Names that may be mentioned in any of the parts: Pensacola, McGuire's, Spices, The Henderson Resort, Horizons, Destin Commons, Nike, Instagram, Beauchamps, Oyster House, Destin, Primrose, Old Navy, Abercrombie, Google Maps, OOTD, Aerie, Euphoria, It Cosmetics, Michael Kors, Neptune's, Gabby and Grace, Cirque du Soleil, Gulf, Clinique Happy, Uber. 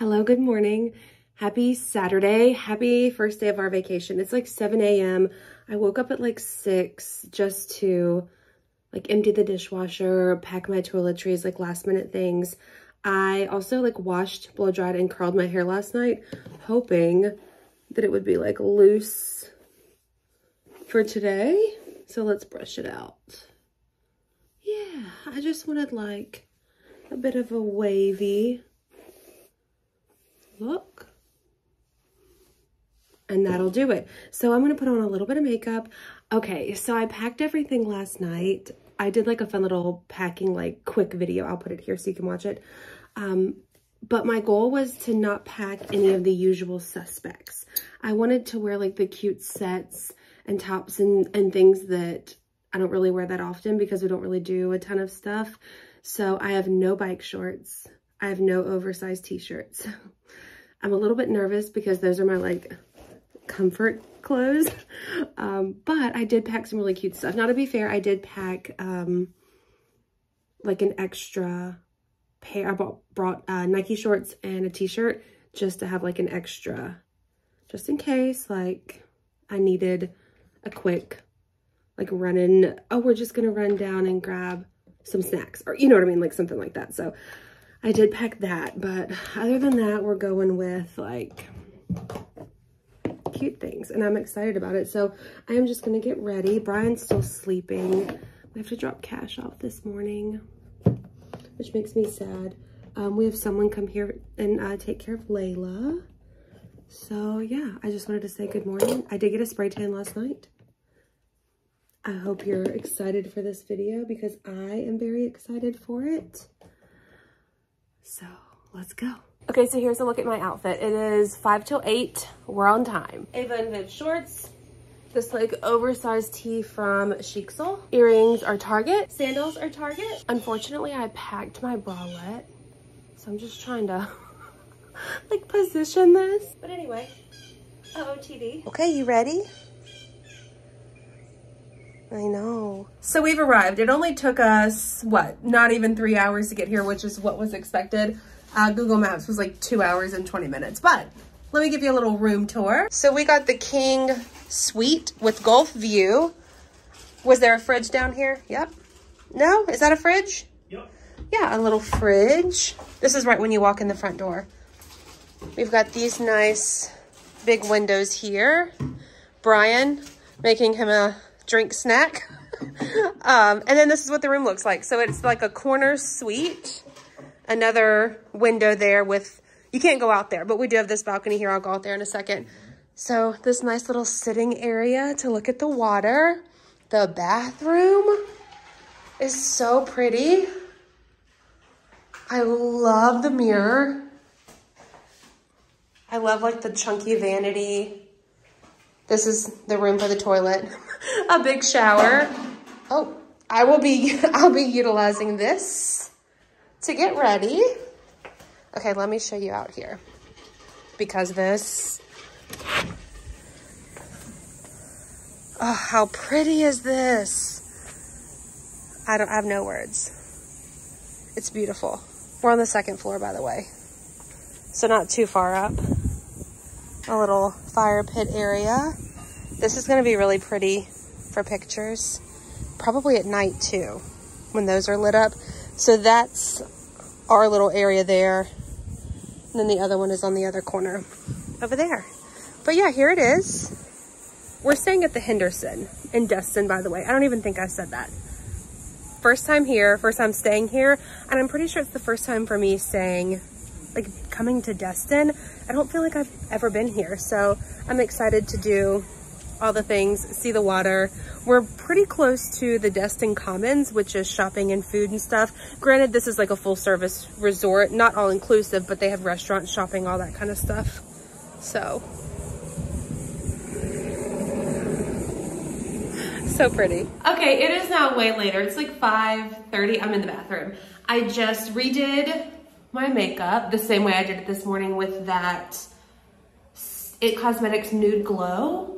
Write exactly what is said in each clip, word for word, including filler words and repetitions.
Hello, good morning. Happy Saturday. Happy first day of our vacation. It's like seven A M I woke up at like six just to like empty the dishwasher, pack my toiletries, like last minute things. I also like washed, blow dried, and curled my hair last night, hoping that it would be like loose for today. So let's brush it out. Yeah, I just wanted like a bit of a wavy look, and that'll do it. So I'm gonna put on a little bit of makeup. Okay, so I packed everything last night. I did like a fun little packing like quick video. I'll put it here so you can watch it. Um, but my goal was to not pack any of the usual suspects. I wanted to wear like the cute sets and tops and, and things that I don't really wear that often because we don't really do a ton of stuff. So I have no bike shorts. I have no oversized t-shirts. I'm a little bit nervous because those are my like comfort clothes. Um, but I did pack some really cute stuff. Now to be fair, I did pack um, like an extra pair. I bought, brought uh, Nike shorts and a t-shirt just to have like an extra, just in case like I needed a quick like running, oh, we're just gonna run down and grab some snacks, or you know what I mean? Like something like that. So I did pack that, but other than that, we're going with like cute things, and I'm excited about it. So I am just gonna get ready. Brian's still sleeping. We have to drop cash off this morning, which makes me sad. Um, we have someone come here and uh, take care of Layla. So yeah, I just wanted to say good morning. I did get a spray tan last night. I hope you're excited for this video because I am very excited for it. So let's go. Okay, so here's a look at my outfit. It is five till eight. We're on time. Ava and Viv shorts. This like oversized tee from Chic Soul. Earrings are Target. Sandals are Target. Unfortunately, I packed my bralette, so I'm just trying to like position this. But anyway, O O T D. Okay, you ready? I know. So we've arrived. It only took us, what, not even three hours to get here, which is what was expected. Uh, Google Maps was like two hours and twenty minutes, but let me give you a little room tour. So we got the King Suite with Gulf View. Was there a fridge down here? Yep. No? Is that a fridge? Yep. Yeah, a little fridge. This is right when you walk in the front door. We've got these nice big windows here. Brian making him a drink snack. um, and then this is what the room looks like. So it's like a corner suite, another window there with, you can't go out there, but we do have this balcony here. I'll go out there in a second. So this nice little sitting area to look at the water. The bathroom is so pretty. I love the mirror. I love like the chunky vanity. This is the room for the toilet. A big shower. Oh, I will be, I'll be utilizing this to get ready. Okay, let me show you out here because this, oh, how pretty is this? I don't, I have no words. It's beautiful. We're on the second floor, by the way, so not too far up. A little fire pit area. This is gonna be really pretty for pictures, probably at night too, when those are lit up. So that's our little area there. And then the other one is on the other corner over there. But yeah, here it is. We're staying at the Henderson in Destin, by the way. I don't even think I said that. First time here, first time staying here. And I'm pretty sure it's the first time for me staying, like coming to Destin. I don't feel like I've ever been here. So I'm excited to do all the things, see the water. We're pretty close to the Destin Commons, which is shopping and food and stuff. Granted, this is like a full service resort, not all inclusive, but they have restaurants, shopping, all that kind of stuff. So, so pretty. Okay, it is now way later. It's like five thirty, I'm in the bathroom. I just redid my makeup the same way I did it this morning with that It Cosmetics Nude Glow.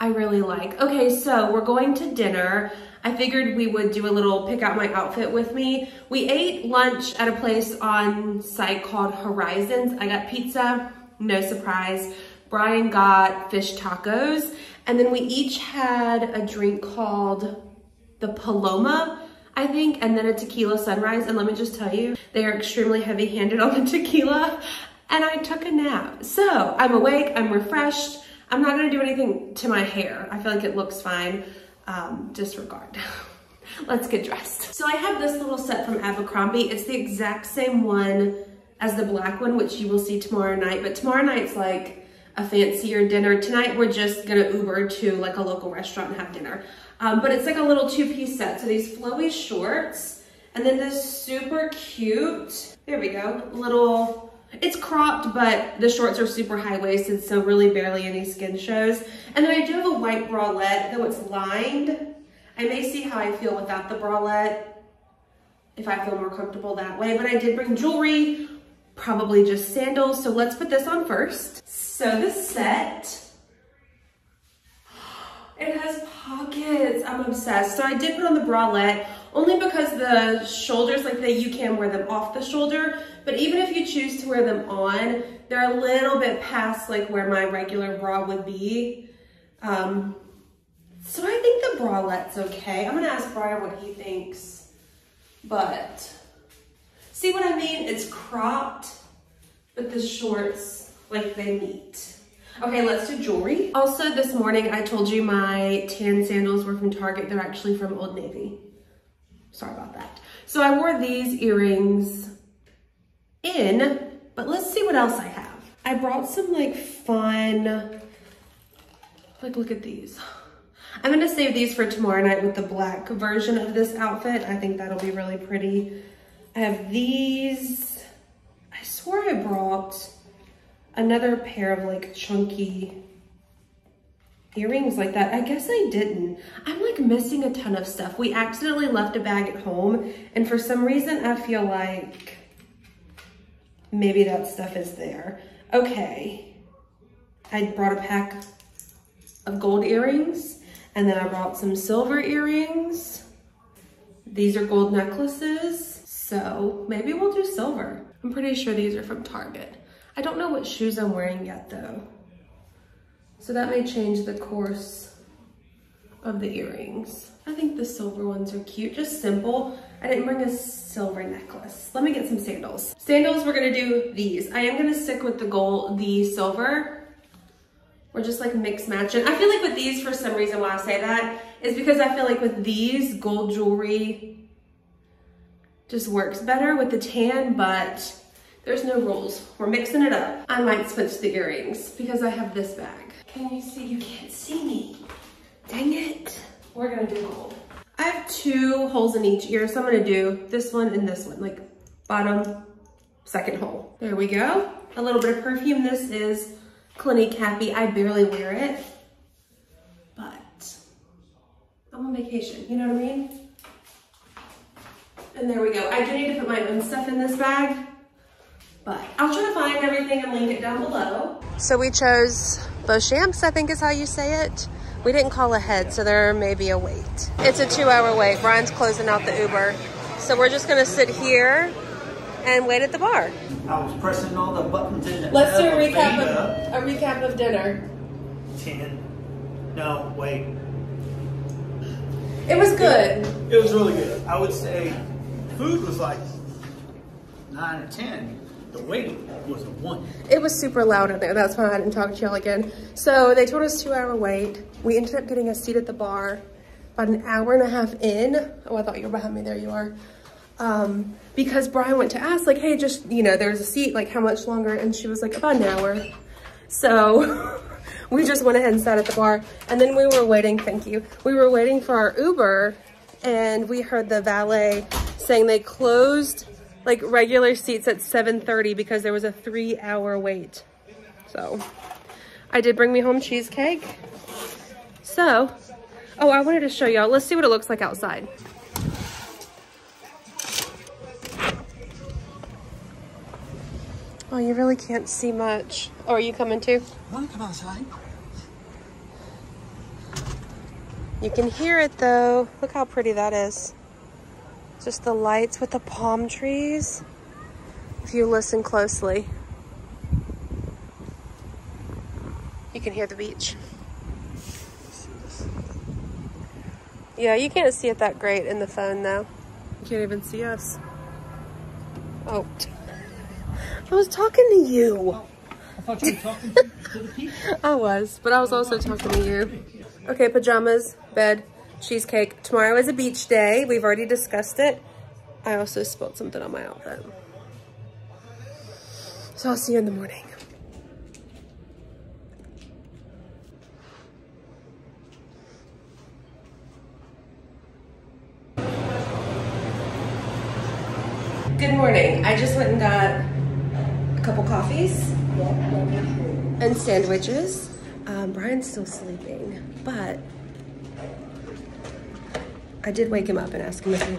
I really like. Okay, so we're going to dinner. I figured we would do a little pick out my outfit with me. We ate lunch at a place on site called Horizons. I got pizza, no surprise. Brian got fish tacos. And then we each had a drink called the Paloma, I think, and then a tequila sunrise. And let me just tell you, they are extremely heavy-handed on the tequila. And I took a nap. So I'm awake, I'm refreshed. I'm not gonna do anything to my hair. I feel like it looks fine. Um, disregard. Let's get dressed. So I have this little set from Abercrombie. It's the exact same one as the black one, which you will see tomorrow night, but tomorrow night's like a fancier dinner. Tonight we're just gonna Uber to like a local restaurant and have dinner. Um, but it's like a little two-piece set. So these flowy shorts and then this super cute, there we go, little, it's cropped, but the shorts are super high-waisted, so really barely any skin shows. And then I do have a white bralette, though it's lined. I may see how I feel without the bralette, if I feel more comfortable that way. But I did bring jewelry, probably just sandals, so let's put this on first. So this set, it has pockets. I'm obsessed. So I did put on the bralette, only because the shoulders, like that, you can wear them off the shoulder, but even if you choose to wear them on, they're a little bit past like where my regular bra would be. Um, so I think the bralette's okay. I'm gonna ask Brian what he thinks, but see what I mean? It's cropped, but the shorts, like they meet. Okay, let's do jewelry. Also this morning, I told you my tan sandals were from Target. They're actually from Old Navy. Sorry about that. So I wore these earrings in, but let's see what else I have. I brought some like fun, like look at these. I'm gonna save these for tomorrow night with the black version of this outfit. I think that'll be really pretty. I have these. I swear I brought another pair of like chunky earrings like that. I guess I didn't. I'm like missing a ton of stuff. We accidentally left a bag at home, and for some reason I feel like maybe that stuff is there. Okay, I brought a pack of gold earrings, and then I brought some silver earrings. These are gold necklaces, so maybe we'll do silver. I'm pretty sure these are from Target. I don't know what shoes I'm wearing yet though, so that may change the course of the earrings. I think the silver ones are cute, just simple. I didn't bring a silver necklace. Let me get some sandals. Sandals, we're gonna do these. I am gonna stick with the gold, the silver. We're just like mix matching. I feel like with these, for some reason why I say that is because I feel like with these, gold jewelry just works better with the tan, but there's no rules. We're mixing it up. I might switch the earrings because I have this bag. Can you see? You can't see me. Dang it. We're gonna do gold. I have two holes in each ear, so I'm gonna do this one and this one, like bottom, second hole. There we go. A little bit of perfume. This is Clinique Happy. I barely wear it, but I'm on vacation, you know what I mean? And there we go. I do need to put my own stuff in this bag, but I'll try to find everything and link it down below. So we chose Beauchamps, I think is how you say it. We didn't call ahead, so there may be a wait. It's a two hour wait. Brian's closing out the Uber. So we're just gonna sit here and wait at the bar. I was pressing all the buttons in the Let's do a recap, of, a recap of dinner. ten, no, wait. It was good. It, it was really good. I would say food was like nine or ten. The waiting was a one. It was super loud in there. That's why I didn't talk to y'all again. So they told us two hour wait. We ended up getting a seat at the bar about an hour and a half in. Oh, I thought you were behind me. There you are. Um, because Brian went to ask like, hey, just, you know, there's a seat, like how much longer? And she was like, about an hour. So we just went ahead and sat at the bar, and then we were waiting. Thank you. We were waiting for our Uber, and we heard the valet saying they closed like regular seats at seven thirty because there was a three hour wait. So I did bring me home cheesecake. So, oh, I wanted to show y'all. Let's see what it looks like outside. Oh, you really can't see much. Oh, are you coming too? I want to come outside. You can hear it though. Look how pretty that is. Just the lights with the palm trees. If you listen closely, you can hear the beach. Yeah, you can't see it that great in the phone though. You can't even see us. Oh, I was talking to you. Oh, I thought you were talking to, to the people. I was, but I was also talking to you. Okay, pajamas, bed, cheesecake. Tomorrow is a beach day. We've already discussed it. I also spilled something on my outfit. So I'll see you in the morning. Good morning. I just went and got a couple coffees and sandwiches. Um, Brian's still sleeping, but I did wake him up and ask him if he...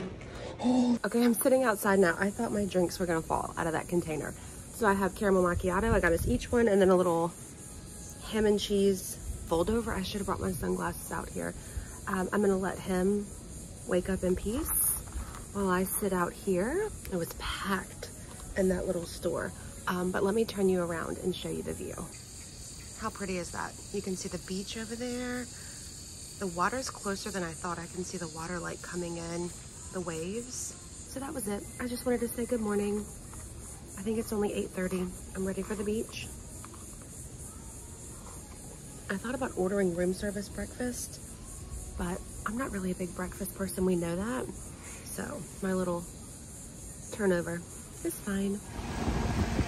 Oh. Okay, I'm sitting outside now. I thought my drinks were gonna fall out of that container. So I have caramel macchiato. I got us each one, and then a little ham and cheese fold over. I should have brought my sunglasses out here. Um, I'm gonna let him wake up in peace while I sit out here. It was packed in that little store. Um, but let me turn you around and show you the view. How pretty is that? You can see the beach over there. The water's closer than I thought. I can see the water like coming in, the waves. So that was it. I just wanted to say good morning. I think it's only eight thirty. I'm ready for the beach. I thought about ordering room service breakfast, but I'm not really a big breakfast person. We know that. So my little turnover is fine.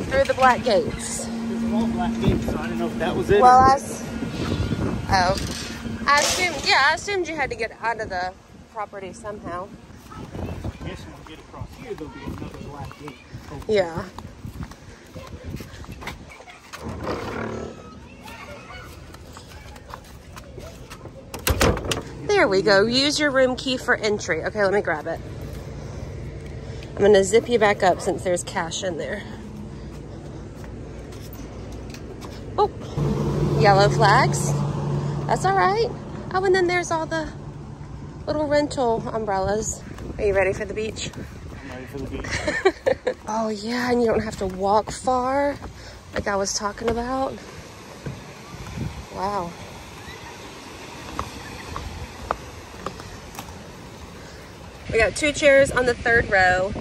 Through the black gates. There's all black gates, so I didn't know if that was it. Well, I, oh, I assumed, yeah, I assumed you had to get out of the property somehow. I guess when we get across here, there'll be another black gate. Hopefully. Yeah. There we go. Use your room key for entry. Okay, let me grab it. I'm going to zip you back up since there's cash in there. Oh, yellow flags. That's all right. Oh, and then there's all the little rental umbrellas. Are you ready for the beach? I'm ready for the beach. Oh, yeah, and you don't have to walk far like I was talking about. Wow. We got two chairs on the third row.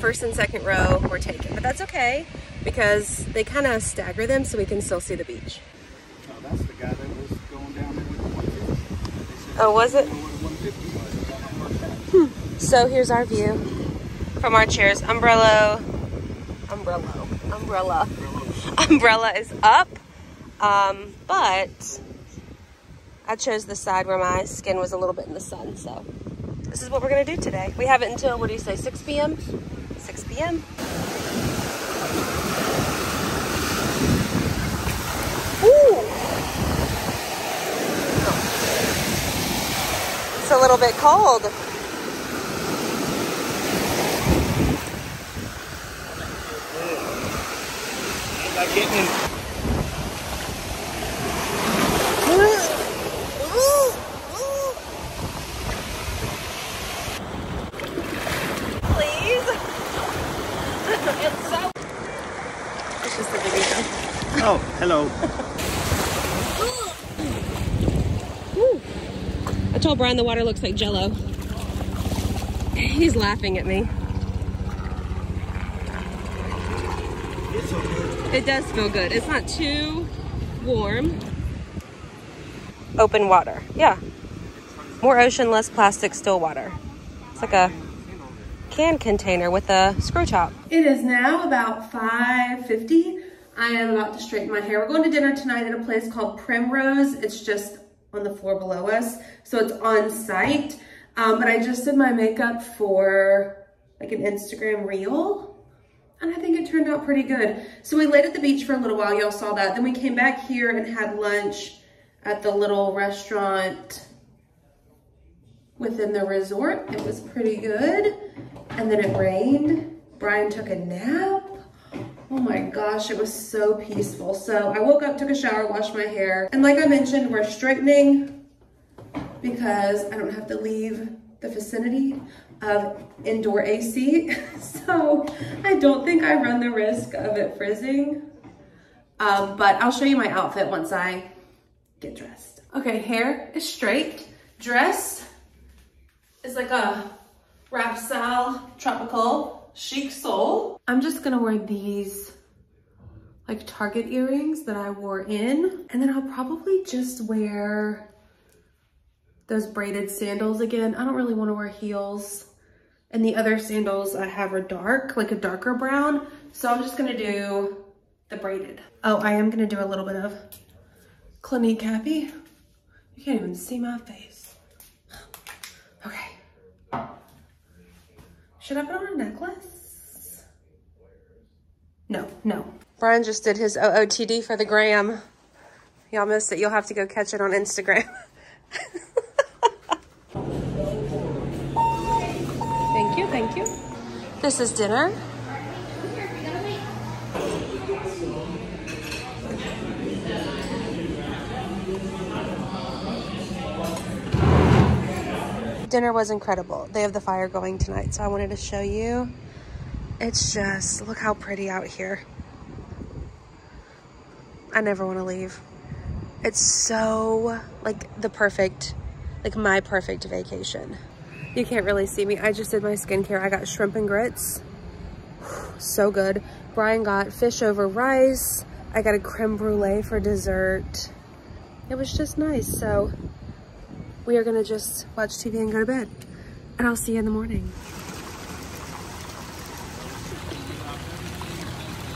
First and second row were taken, but that's okay because they kind of stagger them so we can still see the beach. Oh, that's the guy that was going down there with the one fifty. Oh, was it? Hmm. So here's our view from our chairs. Umbrella, umbrella, umbrella. Umbrella is up, um, but I chose the side where my skin was a little bit in the sun, so. This is what we're gonna do today. We have it until, what do you say, six p m? six p m Ooh. Oh. It's a little bit cold. I'm not getting it. Oh, hello. Ooh. I told Brian the water looks like Jello. He's laughing at me. It's okay. It does feel good. It's not too warm. Open water. Yeah. More ocean, less plastic, still water. It's like a can container with a screw top. It is now about five fifty. I am about to straighten my hair. We're going to dinner tonight at a place called Primrose. It's just on the floor below us, so it's on site. Um, but I just did my makeup for like an Instagram reel, and I think it turned out pretty good. So we laid at the beach for a little while. Y'all saw that. Then we came back here and had lunch at the little restaurant within the resort. It was pretty good. And then it rained. Brian took a nap. Oh my gosh, it was so peaceful. So I woke up, took a shower, washed my hair. And like I mentioned, we're straightening because I don't have to leave the vicinity of indoor A C. So I don't think I run the risk of it frizzing. Um, but I'll show you my outfit once I get dressed. Okay, hair is straight. Dress is like a wrap style, tropical, chic soul. I'm just gonna wear these like Target earrings that I wore in. And then I'll probably just wear those braided sandals again. I don't really wanna wear heels. And the other sandals I have are dark, like a darker brown. So I'm just gonna do the braided. Oh, I am gonna do a little bit of Clinique Happy. You can't even see my face. Okay. Should I put on a necklace? No, no. Brian just did his O O T D for the gram. Y'all missed it, you'll have to go catch it on Instagram. Thank you, thank you. This is dinner. Dinner was incredible. They have the fire going tonight, so I wanted to show you. It's just, look how pretty out here. I never want to leave. It's so, like, the perfect, like, my perfect vacation. You can't really see me. I just did my skincare. I got shrimp and grits. So good. Brian got fish over rice. I got a creme brulee for dessert. It was just nice, so... we are gonna just watch T V and go to bed. And I'll see you in the morning.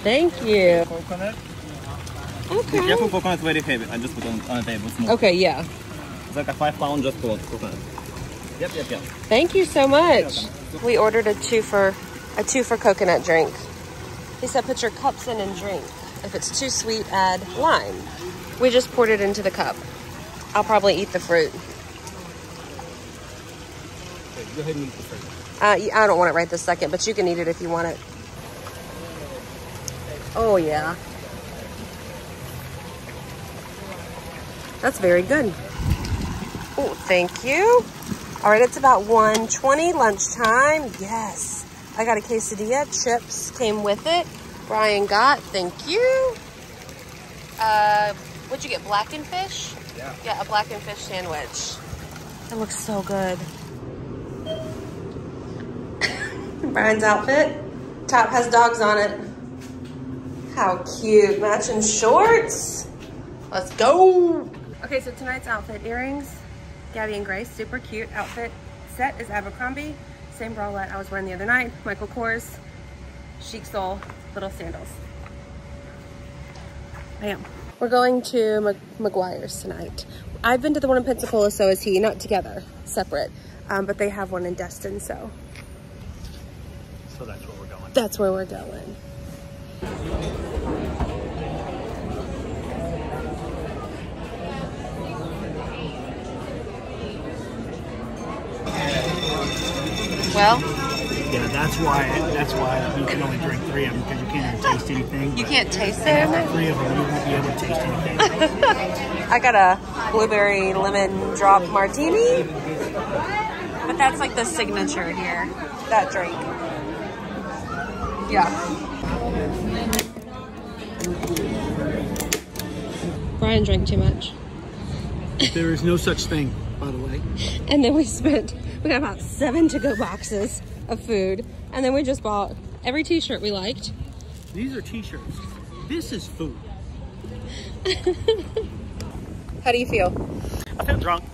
Thank you. Coconut. Okay. Be careful, coconut's very heavy. I just put on, on the table. Smooth. Okay, yeah. It's like a five pound just coconut. Yep, yep, yep. Thank you so much. We ordered a two for a two for coconut drink. He said put your cups in and drink. If it's too sweet, add lime. We just poured it into the cup. I'll probably eat the fruit. Go ahead and eat the fruit. Uh, I don't want it right this second, but you can eat it if you want it. Oh, yeah. That's very good. Oh, thank you. All right, it's about one twenty, lunchtime. Yes. I got a quesadilla. Chips came with it. Brian got, thank you. Uh, what'd you get, blackened fish? Yeah. Yeah, a blackened fish sandwich. That looks so good. Brian's outfit. Top has dogs on it. How cute. Matching shorts. Let's go. Okay, so tonight's outfit. Earrings, Gabby and Grace. Super cute. Outfit set is Abercrombie. Same bralette I was wearing the other night. Michael Kors. Chic Soul. Little sandals. Bam. We're going to McGuire's tonight. I've been to the one in Pensacola, so is he. Not together. Separate. Um, but they have one in Destin, so... so that's where we're going. That's where we're going. Well. Yeah, that's why. That's why you can only drink three of them because you can't even taste anything. You can't taste them. After three of them, you won't be able to taste anything. I got a blueberry lemon drop martini, but that's like the signature here. That drink. Yeah. Brian drank too much. There is no such thing, by the way. And then we spent, we got about seven to-go boxes of food. And then we just bought every t-shirt we liked. These are t-shirts. This is food. How do you feel? I feel drunk.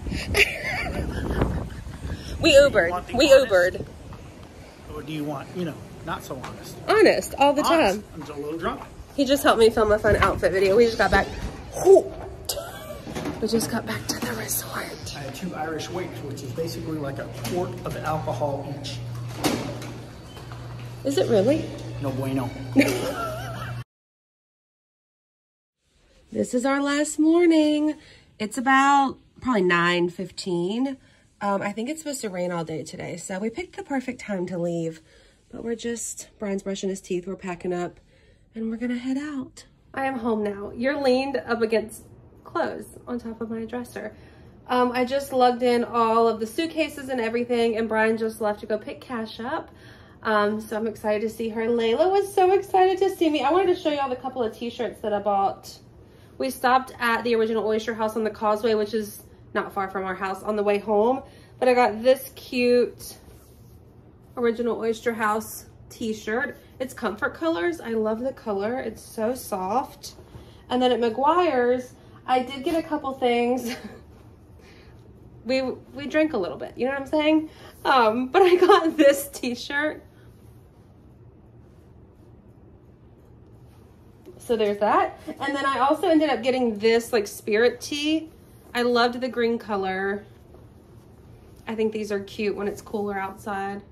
we Ubered. We honest? Ubered. Or do you want, you know? Not so honest. Honest, all the honest. time. I'm just a little drunk. He just helped me film a fun outfit video. We just got back. Ooh. We just got back to the resort. I had two Irish wigs, which is basically like a quart of alcohol each. Is it really? No bueno. This is our last morning. It's about probably nine fifteen. Um, I think it's supposed to rain all day today, so we picked the perfect time to leave. But we're just, Brian's brushing his teeth, we're packing up, and we're gonna head out. I am home now. You're leaned up against clothes on top of my dresser. Um, I just lugged in all of the suitcases and everything, and Brian just left to go pick Cash up. Um, so I'm excited to see her. Layla was so excited to see me. I wanted to show y'all the couple of t-shirts that I bought. We stopped at the original Oyster House on the Causeway, which is not far from our house, on the way home. But I got this cute original Oyster House t-shirt. It's comfort colors. I love the color. It's so soft. And then at McGuire's, I did get a couple things. we we drink a little bit, you know what I'm saying? Um, but I got this t-shirt. So there's that. And then I also ended up getting this like spirit tea. I loved the green color. I think these are cute when it's cooler outside.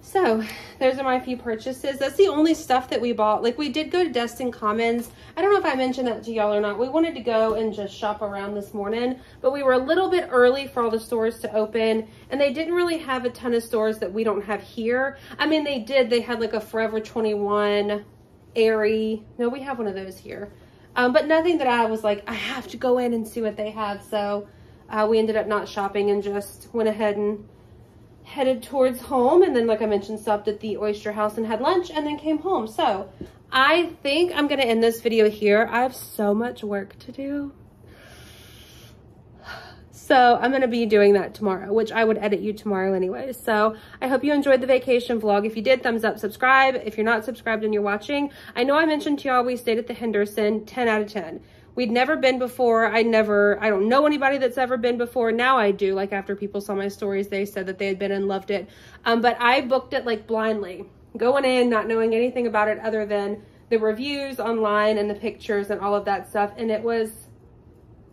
So those are my few purchases. That's the only stuff that we bought. Like, we did go to Destin Commons. I don't know if I mentioned that to y'all or not. We wanted to go and just shop around this morning, but we were a little bit early for all the stores to open, and they didn't really have a ton of stores that we don't have here. I mean, they did. They had like a Forever twenty-one, Aerie. No, we have one of those here. Um, but nothing that I was like, I have to go in and see what they have. So uh, we ended up not shopping and just went ahead and headed towards home. And then, like I mentioned, stopped at the Oyster House and had lunch, and then came home. So I think I'm going to end this video here. I have so much work to do. So I'm going to be doing that tomorrow, which I would edit you tomorrow anyway. So I hope you enjoyed the vacation vlog. If you did, thumbs up, subscribe. If you're not subscribed and you're watching, I know I mentioned to y'all we stayed at the Henderson, ten out of ten. We'd never been before. I never, I don't know anybody that's ever been before. Now I do. Like, after people saw my stories, they said that they had been and loved it. Um, but I booked it like blindly, going in, not knowing anything about it other than the reviews online and the pictures and all of that stuff. And it was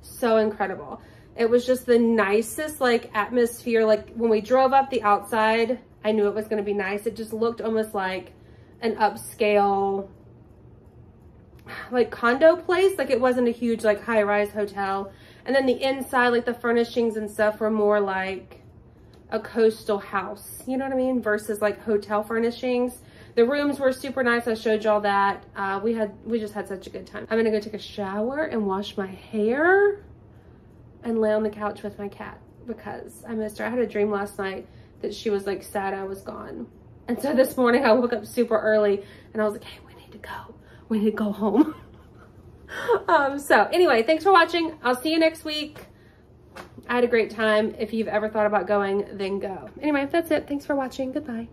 so incredible. It was just the nicest like atmosphere. Like, when we drove up the outside, I knew it was going to be nice. It just looked almost like an upscale like condo place. Like, it wasn't a huge like high-rise hotel. And then the inside, like the furnishings and stuff, were more like a coastal house, you know what I mean, versus like hotel furnishings. The rooms were super nice. I showed y'all that. uh we had we just had such a good time. I'm gonna go take a shower and wash my hair and lay on the couch with my cat because I missed her. I had a dream last night that she was like sad I was gone, and so this morning I woke up super early and I was like, hey, we need to go we need to go home. um, so anyway, thanks for watching. I'll see you next week. I had a great time. If you've ever thought about going, then go. Anyway, that's it. Thanks for watching. Goodbye.